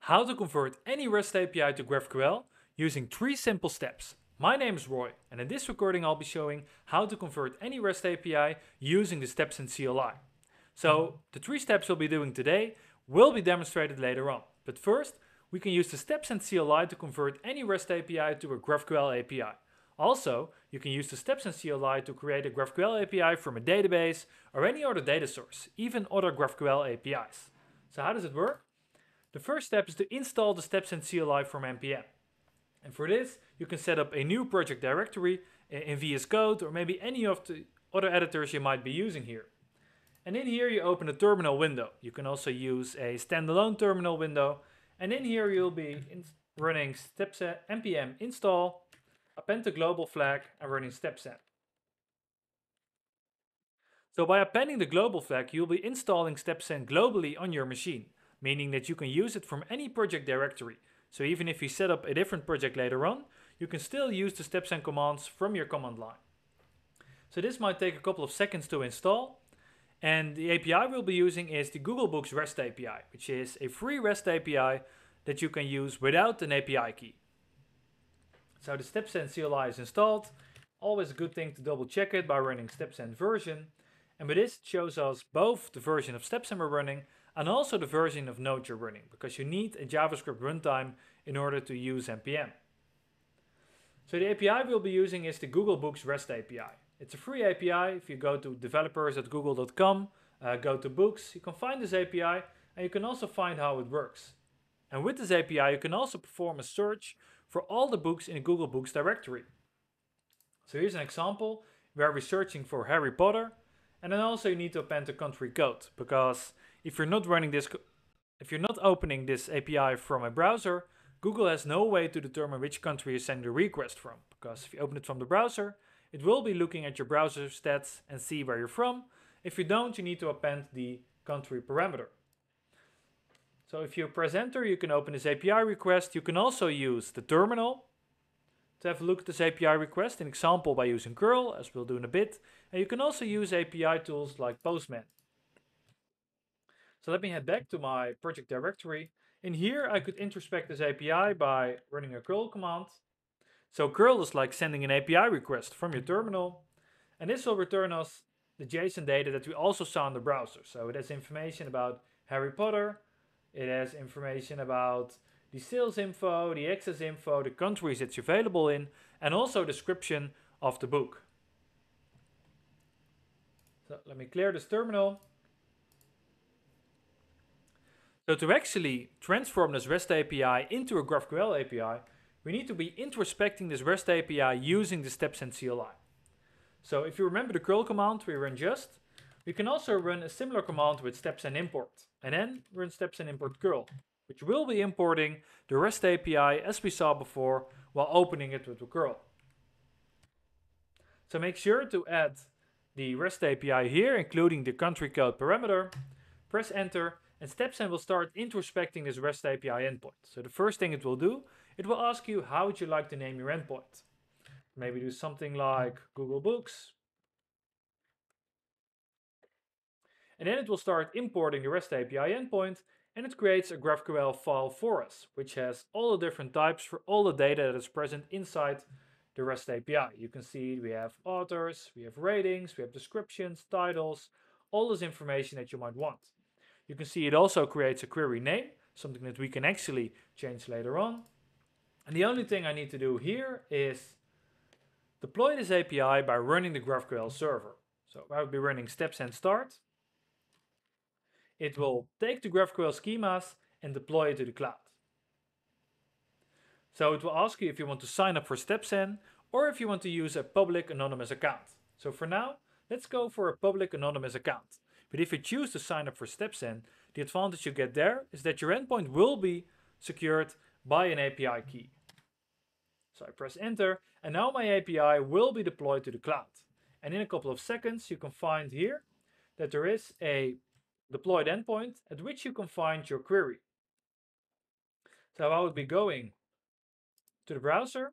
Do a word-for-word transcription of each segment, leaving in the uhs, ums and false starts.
how to convert any REST A P I to GraphQL using three simple steps. My name is Roy, and in this recording I'll be showing how to convert any REST A P I using the StepZen C L I. So the three steps we'll be doing today will be demonstrated later on. But first, we can use the StepZen C L I to convert any REST A P I to a GraphQL A P I. Also, you can use the StepZen C L I to create a GraphQL A P I from a database or any other data source, even other GraphQL A P Is. So how does it work? The first step is to install the StepZen C L I from N P M. And for this, you can set up a new project directory in V S Code or maybe any of the other editors you might be using here. And in here, you open a terminal window. You can also use a standalone terminal window. And in here, you'll be running StepZen N P M install, append the global flag, and running StepZen. So by appending the global flag, you'll be installing StepZen globally on your machine, meaning that you can use it from any project directory. So even if you set up a different project later on, you can still use the StepZen commands from your command line. So this might take a couple of seconds to install. And the A P I we'll be using is the Google Books REST A P I, which is a free REST A P I that you can use without an A P I key. So the StepZen C L I is installed. Always a good thing to double check it by running StepZen version. And with this, it shows us both the version of StepZen we're running and also the version of Node you're running, because you need a JavaScript runtime in order to use N P M. So the A P I we'll be using is the Google Books REST A P I. It's a free A P I. If you go to developers dot google dot com, uh, go to books, you can find this A P I, and you can also find how it works. And with this A P I, you can also perform a search for all the books in the Google Books directory. So here's an example where we're searching for Harry Potter, and then also you need to append the country code, because if you're not running this, if you're not opening this A P I from a browser, Google has no way to determine which country you're sending the request from, because if you open it from the browser, it will be looking at your browser stats and see where you're from. If you don't, you need to append the country parameter. So if you're a press enter, you can open this A P I request. You can also use the terminal to have a look at this A P I request, an example by using curl, as we'll do in a bit. And you can also use A P I tools like Postman. So let me head back to my project directory. In here, I could introspect this A P I by running a curl command. So curl is like sending an A P I request from your terminal, and this will return us the JSON data that we also saw in the browser. So it has information about Harry Potter, it has information about the sales info, the access info, the countries it's available in, and also a description of the book. So let me clear this terminal. So to actually transform this REST A P I into a GraphQL A P I, we need to be introspecting this REST A P I using the StepZen C L I. So if you remember the curl command we run just, we can also run a similar command with StepZen import, and then run StepZen import curl, which will be importing the REST A P I as we saw before while opening it with the curl. So make sure to add the REST A P I here, including the country code parameter, press enter, and StepZen will start introspecting this REST A P I endpoint. So the first thing it will do, it will ask you how would you like to name your endpoint. Maybe do something like Google Books. And then it will start importing the REST A P I endpoint, and it creates a GraphQL file for us, which has all the different types for all the data that is present inside the REST A P I. You can see we have authors, we have ratings, we have descriptions, titles, all this information that you might want. You can see it also creates a query name, something that we can actually change later on. And the only thing I need to do here is deploy this A P I by running the GraphQL server. So I would be running StepZen start. It will take the GraphQL schemas and deploy it to the cloud. So it will ask you if you want to sign up for StepZen or if you want to use a public anonymous account. So for now, let's go for a public anonymous account. But if you choose to sign up for StepZen, the advantage you get there is that your endpoint will be secured by an A P I key. So I press enter, and now my A P I will be deployed to the cloud. And in a couple of seconds, you can find here that there is a deployed endpoint at which you can find your query. So I would be going to the browser.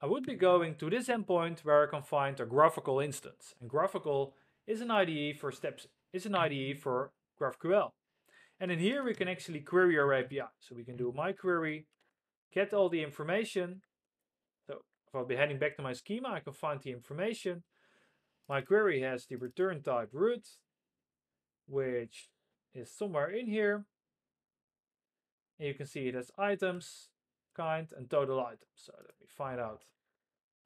I would be going to this endpoint where I can find a graphical instance. And graphical is an I D E for steps, is an I D E for GraphQL. And in here we can actually query our A P I. So we can do my query, get all the information. So if I'll be heading back to my schema, I can find the information. My query has the return type root, which is somewhere in here. And you can see it has items, kind, and total items. So let me find out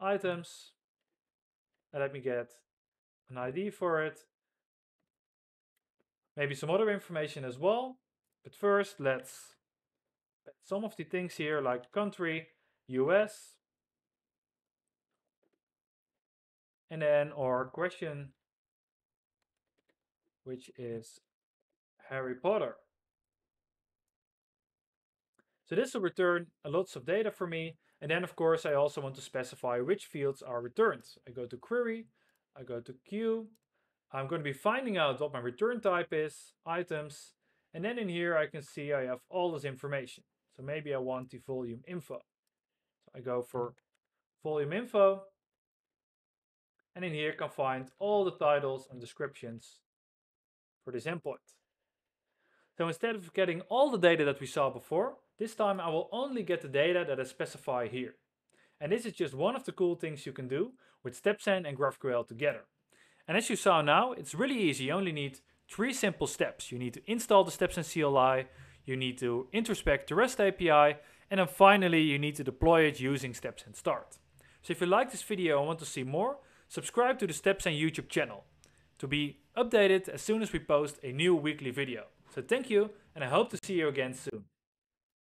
items. And let me get an I D for it. Maybe some other information as well. But first, let's add some of the things here like country, U S. And then our question, which is Harry Potter. So this will return lots of data for me. And then, of course, I also want to specify which fields are returned. I go to query, I go to queue. I'm going to be finding out what my return type is, items. And then in here, I can see I have all this information. So maybe I want the volume info. So I go for volume info. And in here, I can find all the titles and descriptions for this endpoint. So instead of getting all the data that we saw before, this time I will only get the data that I specify here. And this is just one of the cool things you can do with StepZen and GraphQL together. And as you saw now, it's really easy. You only need three simple steps. You need to install the StepZen C L I, you need to introspect the REST A P I, and then finally you need to deploy it using StepZen Start. So if you like this video and want to see more, subscribe to the StepZen YouTube channel to be updated as soon as we post a new weekly video. So thank you, and I hope to see you again soon.